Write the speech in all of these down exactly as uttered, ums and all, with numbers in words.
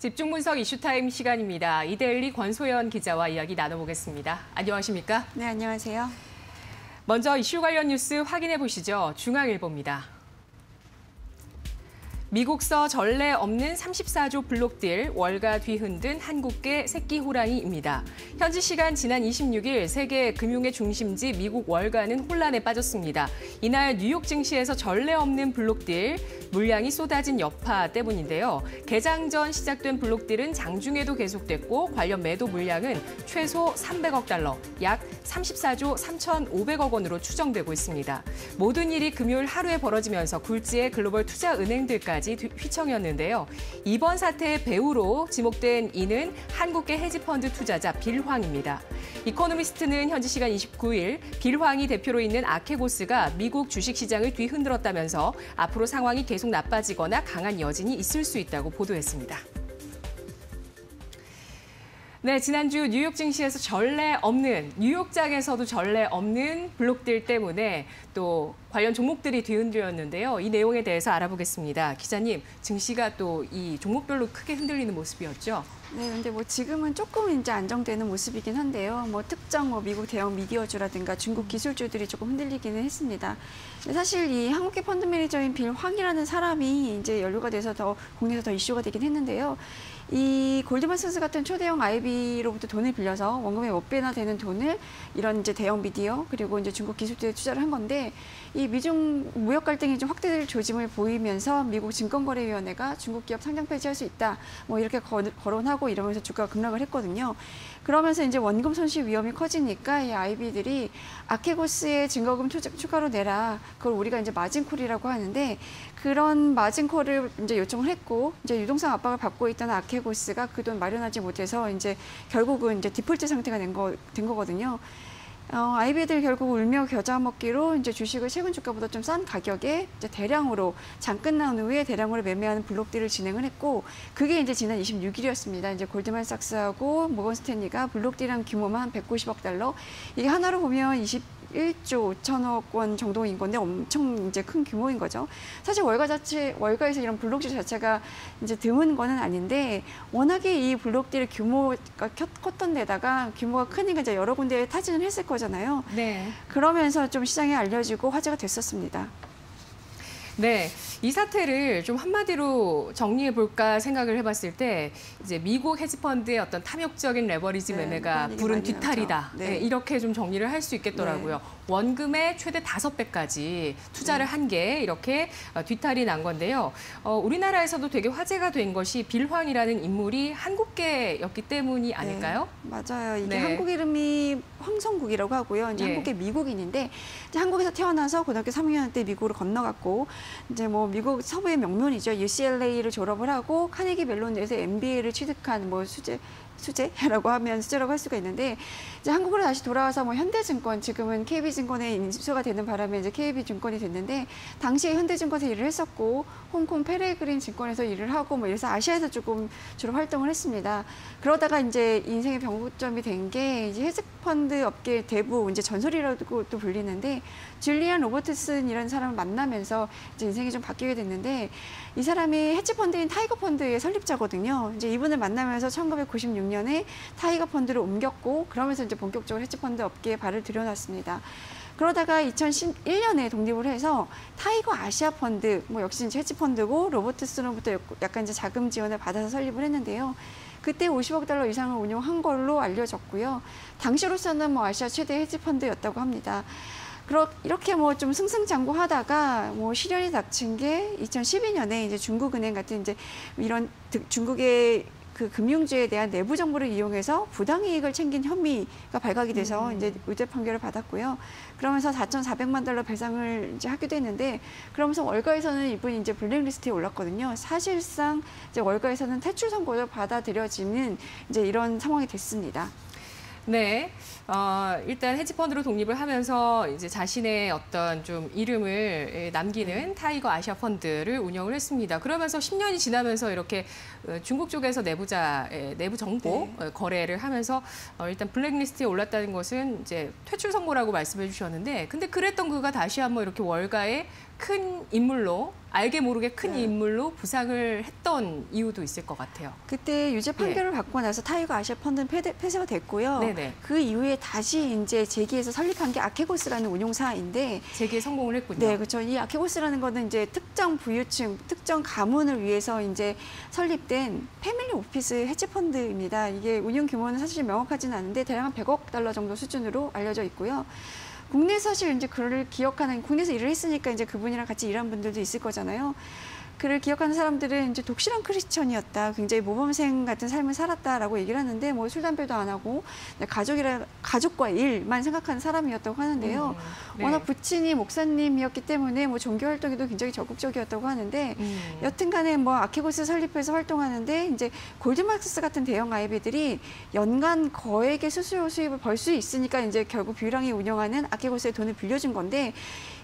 집중 분석 이슈타임 시간입니다. 이데일리 권소현 기자와 이야기 나눠보겠습니다. 안녕하십니까? 네, 안녕하세요. 먼저 이슈 관련 뉴스 확인해 보시죠. 중앙일보입니다. 미국서 전례 없는 삼십사조 블록딜, 월가 뒤흔든 한국계 새끼 호랑이입니다. 현지 시간 지난 이십육일 세계 금융의 중심지 미국 월가는 혼란에 빠졌습니다. 이날 뉴욕 증시에서 전례 없는 블록딜, 물량이 쏟아진 여파 때문인데요. 개장 전 시작된 블록딜은 장중에도 계속됐고 관련 매도 물량은 최소 삼백억 달러, 약 삼십사조 삼천오백억 원으로 추정되고 있습니다. 모든 일이 금요일 하루에 벌어지면서 굴지의 글로벌 투자 은행들까지 휘청였는데요. 이번 사태의 배후로 지목된 이는 한국계 헤지펀드 투자자 빌황입니다. 이코노미스트는 현지 시간 이십구일 빌황이 대표로 있는 아케고스가 미국 주식시장을 뒤흔들었다면서 앞으로 상황이 계속 나빠지거나 강한 여진이 있을 수 있다고 보도했습니다. 네, 지난주 뉴욕 증시에서 전례 없는, 뉴욕장에서도 전례 없는 블록딜 때문에 또 관련 종목들이 뒤흔들렸는데요. 이 내용에 대해서 알아보겠습니다. 기자님, 증시가 또 이 종목별로 크게 흔들리는 모습이었죠? 네, 근데 뭐 지금은 조금 이제 안정되는 모습이긴 한데요. 뭐 특정 뭐 미국 대형 미디어주라든가 중국 기술주들이 조금 흔들리기는 했습니다. 근데 사실 이 한국계 펀드 매니저인 빌황이라는 사람이 이제 연루가 돼서 더 국내에서 더 이슈가 되긴 했는데요. 이 골드만삭스 같은 초대형 아이비로부터 돈을 빌려서 원금의 몇 배나 되는 돈을 이런 이제 대형 미디어 그리고 이제 중국 기술주에 투자를 한 건데, 이 미중 무역 갈등이 좀 확대될 조짐을 보이면서 미국 증권거래위원회가 중국 기업 상장 폐지할 수 있다, 뭐 이렇게 거, 거론하고 이러면서 주가가 급락을 했거든요. 그러면서 이제 원금 손실 위험이 커지니까 이 아이비들이 아케고스의 증거금 추가로 내라, 그걸 우리가 이제 마진콜이라고 하는데, 그런 마진콜을 이제 요청을 했고, 이제 유동성 압박을 받고 있던 아케고스가 그 돈 마련하지 못해서 이제 결국은 이제 디폴트 상태가 된 거, 된 거거든요. 어, 아이비들 결국 울며 겨자 먹기로 이제 주식을 최근 주가보다 좀 싼 가격에 이제 대량으로, 장 끝난 후에 대량으로 매매하는 블록딜을 진행을 했고, 그게 이제 지난 이십육일이었습니다. 이제 골드만삭스하고 모건스탠리가 블록딜한 규모만 한 백구십억 달러, 이게 하나로 보면 이십일조 오천억 원 정도인 건데 엄청 이제 큰 규모인 거죠. 사실 월가 자체, 월가에서 이런 블록딜 자체가 이제 드문 거는 아닌데, 워낙에 이 블록딜의 규모가 컸던 데다가 규모가 크니까 이제 여러 군데에 타진을 했을 거예요. 잖아요. 네. 그러면서 좀 시장에 알려지고 화제가 됐었습니다. 네, 이 사태를 좀 한마디로 정리해 볼까 생각을 해봤을 때, 이제 미국 헤지펀드의 어떤 탐욕적인 레버리지 네, 매매가 부른 뒤탈이다. 네. 네, 이렇게 좀 정리를 할 수 있겠더라고요. 네. 원금의 최대 다섯 배까지 투자를 네. 한 게 이렇게 뒤탈이 난 건데요. 어, 우리나라에서도 되게 화제가 된 것이 빌황이라는 인물이 한국계였기 때문이 아닐까요? 네, 맞아요. 이게 네. 한국 이름이 황성국이라고 하고요. 이제 네. 한국계 미국인인데, 이제 한국에서 태어나서 고등학교 삼 학년 때 미국으로 건너갔고, 이제 뭐 미국 서부의 명문이죠. 유씨엘에이를 졸업을 하고 카네기 멜론에서 엠비에이를 취득한 뭐 수재 수재라고 하면 수재라고 할 수가 있는데, 이제 한국으로 다시 돌아와서 뭐 현대증권, 지금은 케이비증권에 인수가 되는 바람에 이제 케이비증권이 됐는데, 당시에 현대증권에서 일을 했었고 홍콩 페레그린 증권에서 일을 하고 뭐 이래서 아시아에서 조금 주로 활동을 했습니다. 그러다가 이제 인생의 변곡점이 된 게 이제 헤지펀드 업계 대부 이제 전설이라고 또 불리는데 줄리안 로버트슨이라는 사람을 만나면서 이제 인생이 좀 바뀌게 됐는데, 이 사람이 헤지펀드인 타이거 펀드의 설립자거든요. 이제 이분을 만나면서 천구백구십육년에 타이거 펀드를 옮겼고, 그러면서 이제 본격적으로 헤지펀드 업계에 발을 들여놨습니다. 그러다가 이천십일년에 독립을 해서 타이거 아시아 펀드, 뭐 역시 헤지펀드고 로버트슨으로부터 약간 이제 자금 지원을 받아서 설립을 했는데요. 그때 오십억 달러 이상을 운용한 걸로 알려졌고요. 당시로서는 뭐 아시아 최대 헤지펀드였다고 합니다. 이렇게 뭐 좀 승승장구하다가 뭐 시련이 닥친 게 이천십이년에 이제 중국은행 같은 이제 이런 중국의 그 금융주에 대한 내부 정보를 이용해서 부당 이익을 챙긴 혐의가 발각이 돼서 이제 의대 판결을 받았고요. 그러면서 사천사백만 달러 배상을 이제 하기도 했는데, 그러면서 월가에서는 이분이 이제 블랙리스트에 올랐거든요. 사실상 이제 월가에서는 퇴출 선고를 받아들여지는 이제 이런 상황이 됐습니다. 네, 어, 일단 헤지펀드로 독립을 하면서 이제 자신의 어떤 좀 이름을 남기는 타이거 아시아 펀드를 운영을 했습니다. 그러면서 십 년이 지나면서 이렇게 중국 쪽에서 내부자, 내부 정보 네. 거래를 하면서 일단 블랙리스트에 올랐다는 것은 이제 퇴출 선고라고 말씀해 주셨는데, 근데 그랬던 그가 다시 한번 이렇게 월가에 큰 인물로, 알게 모르게 큰 네. 인물로 부상을 했던 이유도 있을 것 같아요. 그때 유죄 판결을 네. 받고 나서 타이거 아시아 펀드는 폐쇄가 됐고요. 네네. 그 이후에 다시 이제 재기에서 설립한 게 아케고스라는 운용사인데 재기에 성공을 했군요. 네, 그렇죠. 이 아케고스라는 거는 이제 특정 부유층, 특정 가문을 위해서 이제 설립된 패밀리 오피스 해치 펀드입니다. 이게 운용 규모는 사실 명확하지는 않은데 대략 한 백억 달러 정도 수준으로 알려져 있고요. 국내에서 사실 이제 그를 기억하는, 국내에서 일을 했으니까 이제 그분이랑 같이 일한 분들도 있을 거잖아요. 그를 기억하는 사람들은 이제 독실한 크리스천이었다, 굉장히 모범생 같은 삶을 살았다라고 얘기를 하는데 뭐 술, 담배도 안 하고 가족이라, 가족과 일만 생각하는 사람이었다고 하는데요. 음, 네. 워낙 부친이 목사님이었기 때문에 뭐 종교 활동에도 굉장히 적극적이었다고 하는데 음. 여튼간에 뭐 아케고스 설립해서 활동하는데 이제 골드만삭스 같은 대형 아이비들이 연간 거액의 수수료 수입을 벌 수 있으니까 이제 결국 뷰랑이 운영하는 아케고스에 돈을 빌려준 건데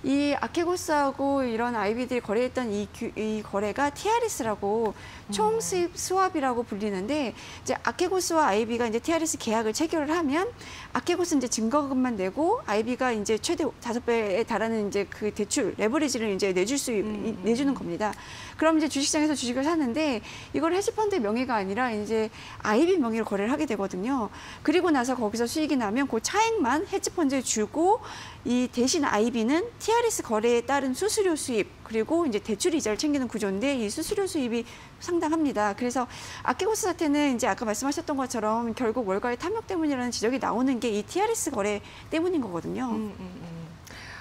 이 아케고스하고 이런 아이비들이 거래했던 이, 이 거래가 티아르에스라고 총 수입 수합이라고 불리는데 이제 아케고스와 아이비가 이제 티아르에스 계약을 체결을 하면 아케고스는 이제 증거금만 내고 아이비가 이제 최대 다섯 배에 달하는 이제 그 대출 레버리지를 이제 내줄 수 음. 내주는 겁니다. 그럼 이제 주식장에서 주식을 사는데 이걸 헤지펀드 명의가 아니라 이제 아이비 명의로 거래를 하게 되거든요. 그리고 나서 거기서 수익이 나면 그 차액만 헤지펀드에 주고 이 대신 아이비는 티아르에스 거래에 따른 수수료 수입 그리고 이제 대출 이자를 챙기는 구조인데 이 수수료 수입이 상당합니다. 그래서 아케고스 사태는 이제 아까 말씀하셨던 것처럼 결국 월가의 탐욕 때문이라는 지적이 나오는 게 이 티아르에스 거래 때문인 거거든요. 음, 음, 음.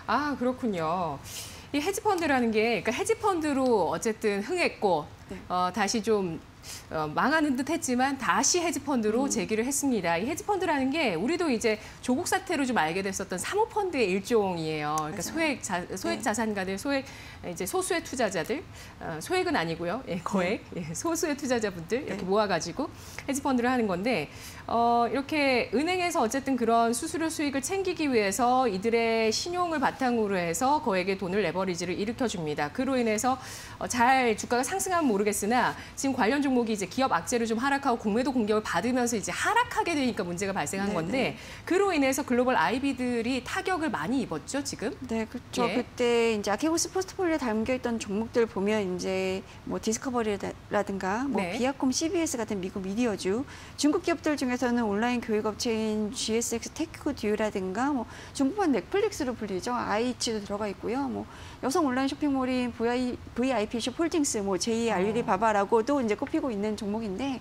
아 그렇군요. 이 헤지펀드라는 게 그러니까 헤지펀드로 어쨌든 흥했고 네. 어, 다시 좀 어, 망하는 듯 했지만 다시 헤지펀드로 음. 재기를 했습니다. 이 헤지펀드라는 게 우리도 이제 조국 사태로 좀 알게 됐었던 사모펀드의 일종이에요. 그러니까 소액, 자, 소액 네. 자산가들, 소액 이제 소수의 투자자들, 어, 소액은 아니고요. 예, 거액, 네. 예, 소수의 투자자분들 이렇게 네. 모아가지고 헤지펀드를 하는 건데 어, 이렇게 은행에서 어쨌든 그런 수수료 수익을 챙기기 위해서 이들의 신용을 바탕으로 해서 거액의 돈을 레버리지를 일으켜줍니다. 그로 인해서 어, 잘 주가가 상승하면 모르겠으나 지금 관련 종 목이 이제 기업 악재로 좀 하락하고 공매도 공격을 받으면서 이제 하락하게 되니까 문제가 발생한 네네. 건데 그로 인해서 글로벌 아이비들이 타격을 많이 입었죠 지금. 네, 그렇죠. 예. 그때 이제 아케고스 포트폴리오에 담겨 있던 종목들 보면 이제 뭐 디스커버리라든가 뭐 네. 비아콤 씨비에스 같은 미국 미디어주, 중국 기업들 중에서는 온라인 교육 업체인 지에스엑스 테체두라든가 뭐 중국판 넷플릭스로 불리죠. 아이치도 들어가 있고요. 뭐 여성 온라인 쇼핑몰인 브이아이피숍 홀딩스, 뭐 제이 알리바바라고도 이제 꼽히고 있는 종목인데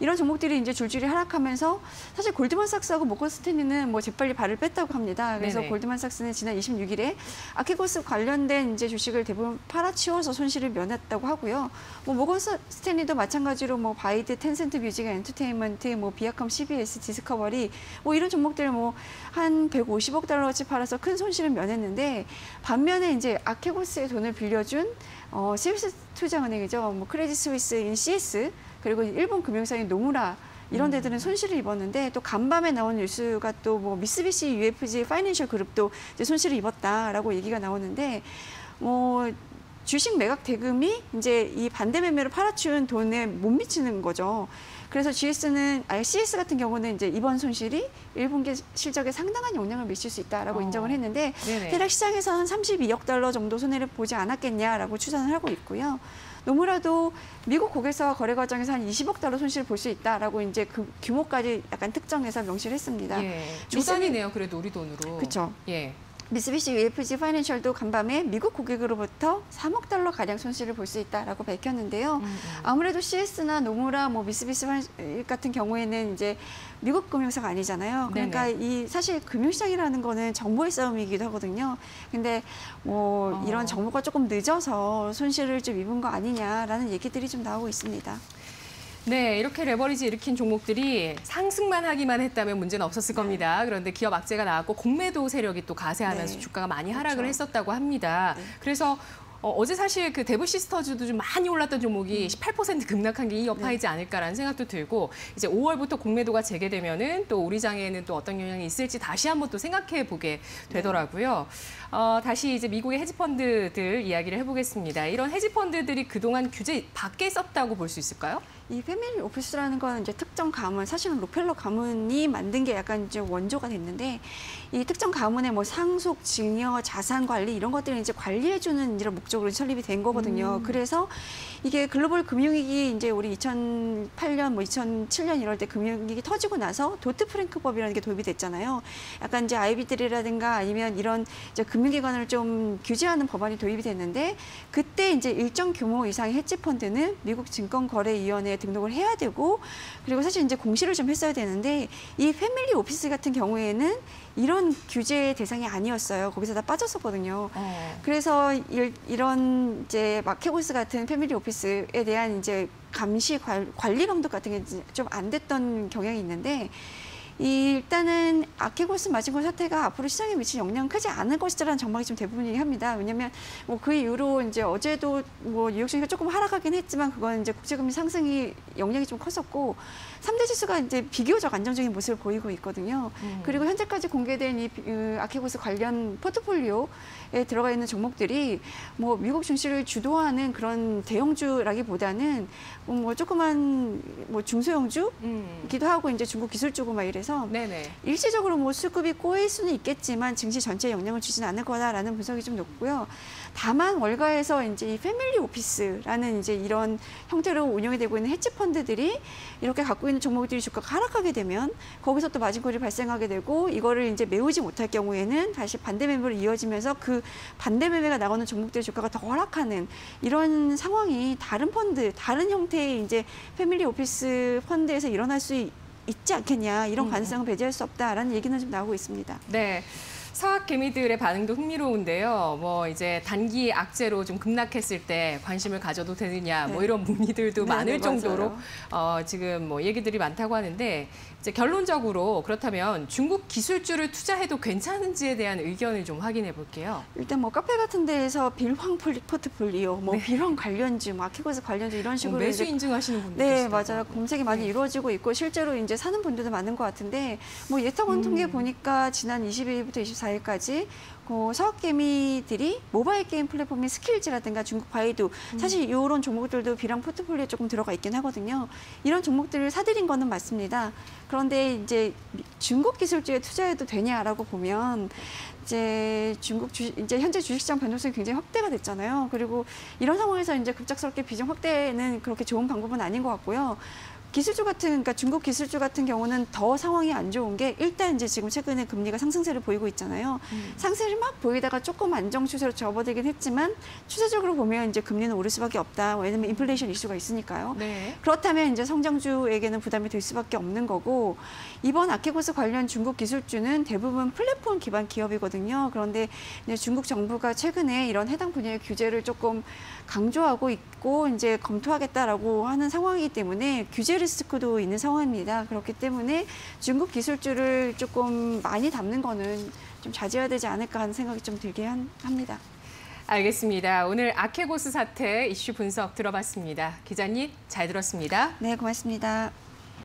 이런 종목들이 이제 줄줄이 하락하면서 사실 골드만삭스하고 모건스탠리는 뭐 재빨리 발을 뺐다고 합니다. 그래서 네네. 골드만삭스는 지난 이십육일에 아케고스 관련된 이제 주식을 대부분 팔아치워서 손실을 면했다고 하고요. 뭐 모건스탠리도 마찬가지로 뭐 바이드, 텐센트 뮤직 엔터테인먼트, 뭐 비아컴 씨비에스, 디스커버리 뭐 이런 종목들 뭐 한 백오십억 달러어치 팔아서 큰 손실을 면했는데 반면에 이제 아케고스의 돈을 빌려준 어, 스위스 투자은행이죠. 뭐 크레딧 스위스인 씨에스 그리고 일본 금융사인 노무라 이런 데들은 손실을 입었는데 또 간밤에 나온 뉴스가 또 뭐 미쓰비시 유에프지 파이낸셜 그룹도 이제 손실을 입었다라고 얘기가 나오는데 뭐 주식 매각 대금이 이제 이 반대 매매로 팔아치운 돈에 못 미치는 거죠. 그래서 지에스는 아니 씨에스 같은 경우는 이제 이번 손실이 일분기 실적에 상당한 영향을 미칠 수 있다라고 어. 인정을 했는데 네네. 대략 시장에서는 삼십이억 달러 정도 손해를 보지 않았겠냐라고 추산을 하고 있고요. 노무라도 미국 고객사와 거래 과정에서 한 이십억 달러 손실을 볼 수 있다라고 이제 그 규모까지 약간 특정해서 명시를 했습니다. 예, 조단이네요. 그래도 우리 돈으로. 그렇죠. 예. 미쓰비시 유에프지 파이낸셜도 간밤에 미국 고객으로부터 삼억 달러 가량 손실을 볼 수 있다라고 밝혔는데요. 음, 음. 아무래도 씨에스나 노무라, 뭐 미쓰비시 같은 경우에는 이제 미국 금융사가 아니잖아요. 그러니까 네네. 이 사실 금융시장이라는 거는 정보의 싸움이기도 하거든요. 근데 뭐 어. 이런 정보가 조금 늦어서 손실을 좀 입은 거 아니냐라는 얘기들이 좀 나오고 있습니다. 네, 이렇게 레버리지 일으킨 종목들이 상승만 하기만 했다면 문제는 없었을 겁니다. 그런데 기업 악재가 나왔고 공매도 세력이 또 가세하면서 네. 주가가 많이 그렇죠. 하락을 했었다고 합니다. 네. 그래서 어, 어제 사실 그 데브 시스터즈도 좀 많이 올랐던 종목이 십팔 퍼센트 급락한 게 이 여파이지 않을까라는 생각도 들고 이제 오월부터 공매도가 재개되면은 또 우리 장에는 또 어떤 영향이 있을지 다시 한번 또 생각해 보게 되더라고요. 네. 어, 다시 이제 미국의 헤지펀드들 이야기를 해보겠습니다. 이런 헤지펀드들이 그동안 규제 밖에 있었다고 볼 수 있을까요? 이 패밀리 오피스라는 건 이제 특정 가문, 사실은 록펠러 가문이 만든 게 약간 이제 원조가 됐는데, 이 특정 가문의 뭐 상속, 증여, 자산 관리 이런 것들을 이제 관리해주는 이런 목적으로 설립이 된 거거든요. 음. 그래서 이게 글로벌 금융위기, 이제 우리 이천팔 년, 뭐 이천칠 년 이럴 때 금융위기 터지고 나서 도트 프랭크법이라는 게 도입이 됐잖아요. 약간 이제 아이비들이라든가 아니면 이런 이제 금융기관을 좀 규제하는 법안이 도입이 됐는데, 그때 이제 일정 규모 이상의 헤지펀드는 미국 증권거래위원회에 등록을 해야 되고, 그리고 사실 이제 공시를 좀 했어야 되는데, 이 패밀리 오피스 같은 경우에는 이런 규제 대상이 아니었어요. 거기서 다 빠졌었거든요. 네. 그래서 일, 이런 이제 아케고스 같은 패밀리 오피스에 대한 이제 감시 관리 감독 같은 게 좀 안 됐던 경향이 있는데, 이 일단은 아케고스 마징골 사태가 앞으로 시장에 미치는 영향은 크지 않을 것이라는 전망이 좀 대부분이긴 합니다. 왜냐하면 뭐 그 이후로 이제 어제도 뭐 뉴욕증시가 조금 하락하긴 했지만 그건 이제 국제금리 상승이 영향이 좀 컸었고, 삼 대 지수가 이제 비교적 안정적인 모습을 보이고 있거든요. 음. 그리고 현재까지 공개된 이 아케고스 관련 포트폴리오에 들어가 있는 종목들이 뭐 미국 증시를 주도하는 그런 대형주라기보다는 뭐 조그만 뭐 중소형주기도 하고 이제 중국 기술주고 막 이래서. 네네. 일시적으로 뭐 수급이 꼬일 수는 있겠지만 증시 전체에 영향을 주지는 않을 거다라는 분석이 좀 높고요. 다만 월가에서 이제 이 패밀리 오피스라는 이제 이런 형태로 운영이 되고 있는 헤지펀드들이 이렇게 갖고 있는 종목들이 주가가 하락하게 되면 거기서 또 마진콜이 발생하게 되고, 이거를 이제 메우지 못할 경우에는 다시 반대 매매로 이어지면서 그 반대 매매가 나오는 종목들의 주가가 더 하락하는 이런 상황이 다른 펀드, 다른 형태의 이제 패밀리 오피스 펀드에서 일어날 수 있. 있지 않겠냐, 이런 가능성은 배제할 수 없다라는 얘기는 좀 나오고 있습니다. 네. 서학 개미들의 반응도 흥미로운데요. 뭐 이제 단기 악재로 좀 급락했을 때 관심을 가져도 되느냐, 네. 뭐 이런 문의들도 네, 많을 네, 정도로 어, 지금 뭐 얘기들이 많다고 하는데, 이제 결론적으로 그렇다면 중국 기술주를 투자해도 괜찮은지에 대한 의견을 좀 확인해 볼게요. 일단 뭐 카페 같은 데에서 빌황 포트폴리오, 뭐 네. 빌황 관련주, 아케고스 관련주 이런 식으로 어, 매수 인증하시는 분들 네, 맞아요. 검색이 많이 네. 이루어지고 있고 실제로 이제 사는 분들도 많은 것 같은데, 뭐 예탁원 음. 통계 보니까 지난 이십일일부터 이십삼 사일까지 그 서학개미들이 모바일 게임 플랫폼인 스킬즈라든가 중국 바이두, 사실 이런 종목들도 비랑 포트폴리오에 조금 들어가 있긴 하거든요. 이런 종목들을 사들인 거는 맞습니다. 그런데 이제 중국 기술주에 투자해도 되냐라고 보면, 이제 중국 주식, 이제 현재 주식시장 변동성이 굉장히 확대가 됐잖아요. 그리고 이런 상황에서 이제 급작스럽게 비중 확대는 그렇게 좋은 방법은 아닌 것 같고요. 기술주 같은, 그러니까 중국 기술주 같은 경우는 더 상황이 안 좋은 게, 일단 이제 지금 최근에 금리가 상승세를 보이고 있잖아요. 음. 상승을 막 보이다가 조금 안정 추세로 접어들긴 했지만 추세적으로 보면 이제 금리는 오를 수밖에 없다. 왜냐면 인플레이션 이슈가 있으니까요. 네. 그렇다면 이제 성장주에게는 부담이 될 수밖에 없는 거고, 이번 아케고스 관련 중국 기술주는 대부분 플랫폼 기반 기업이거든요. 그런데 이제 중국 정부가 최근에 이런 해당 분야의 규제를 조금 강조하고 있고 이제 검토하겠다라고 하는 상황이기 때문에 규제를 리스크도 있는 상황입니다. 그렇기 때문에 중국 기술주를 조금 많이 담는 거는 좀 자제해야 되지 않을까 하는 생각이 좀 들게 한, 합니다. 알겠습니다. 오늘 아케고스 사태 이슈 분석 들어봤습니다. 기자님, 잘 들었습니다. 네, 고맙습니다.